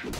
Shut!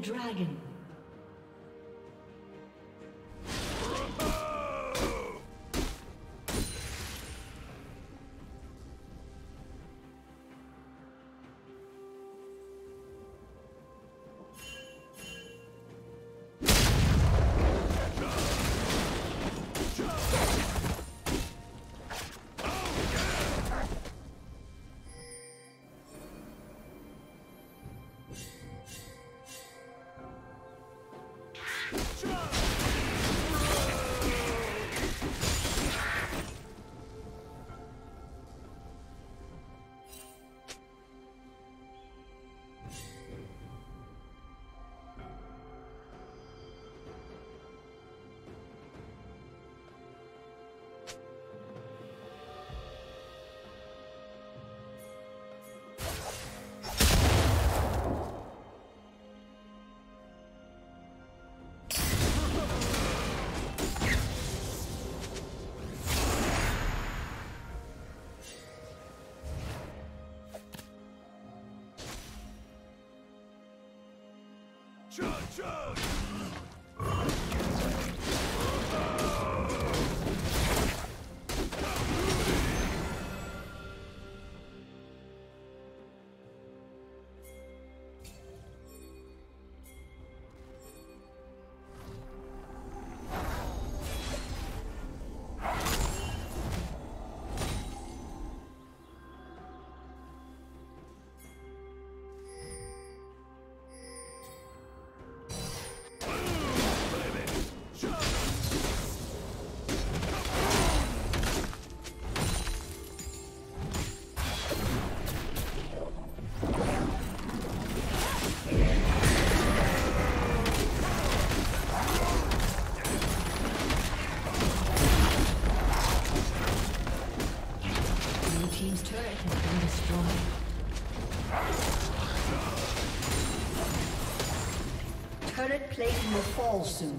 Dragon. Judge! Turret plating will fall soon.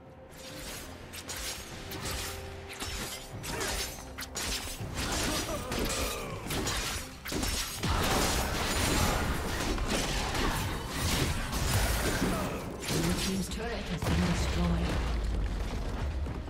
Your team's turret has been destroyed.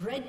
Red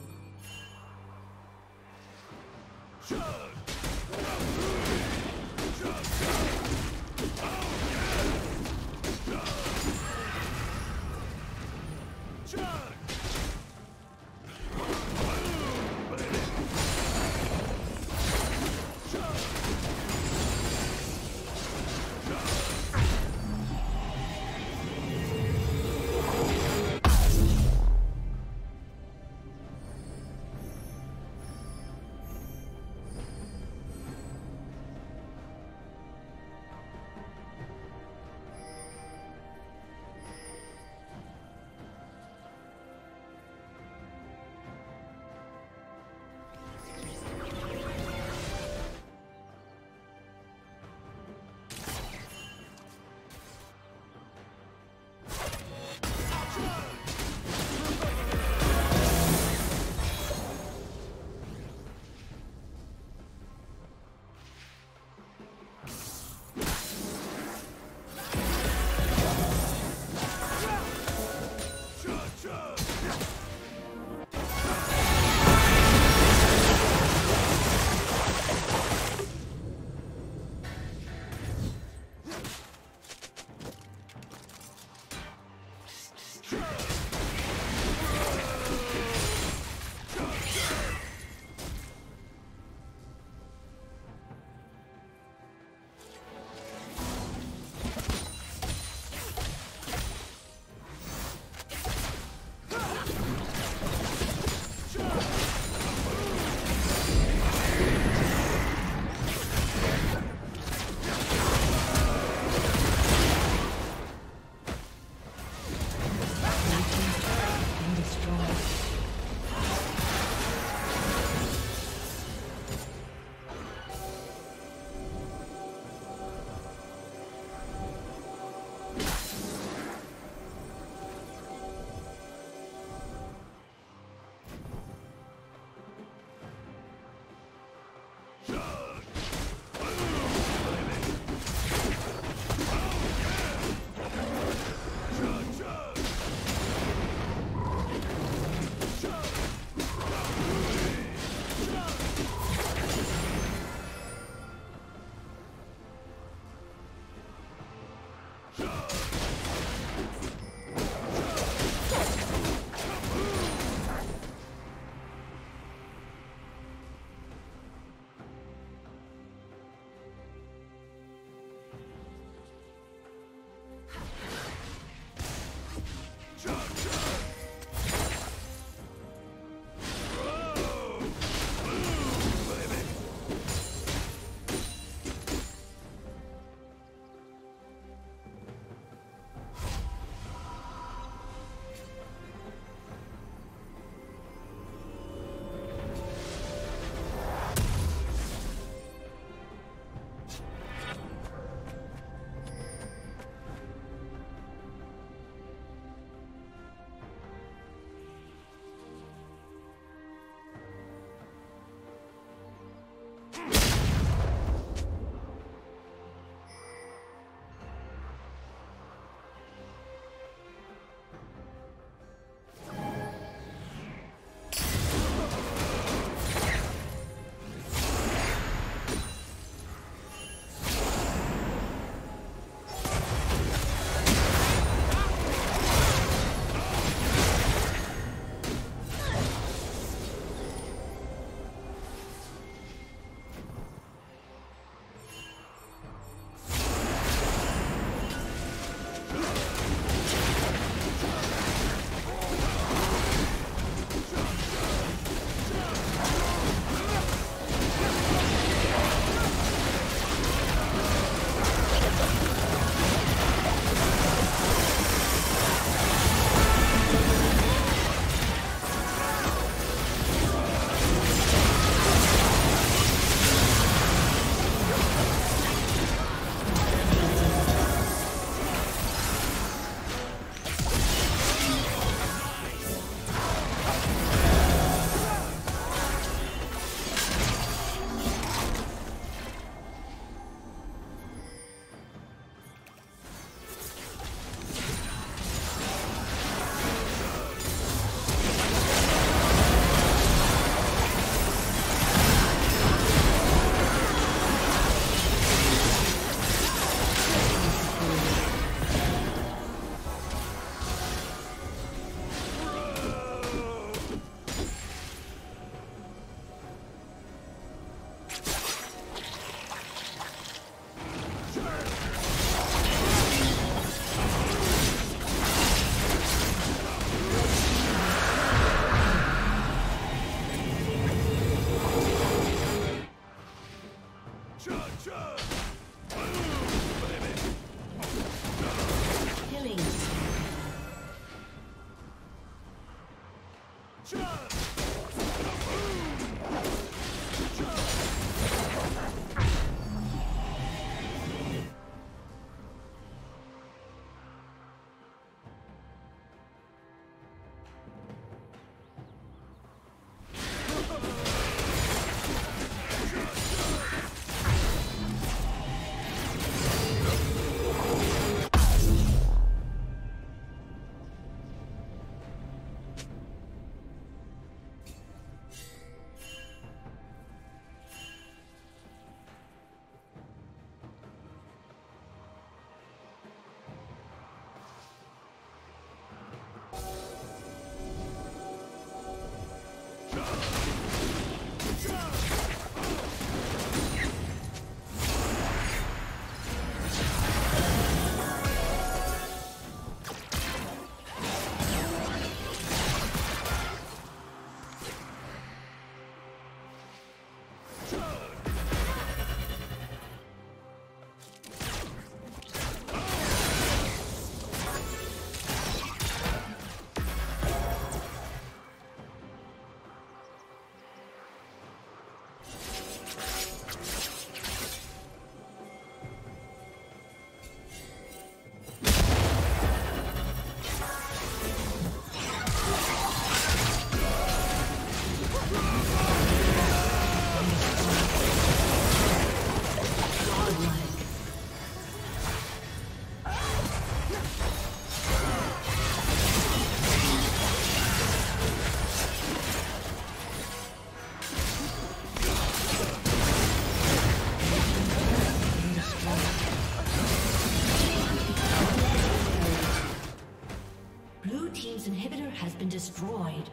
destroyed.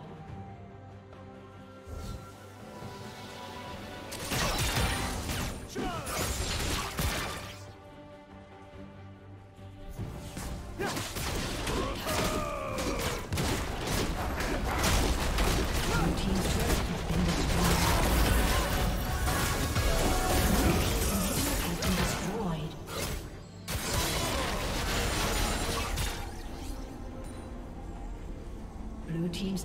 Blue team's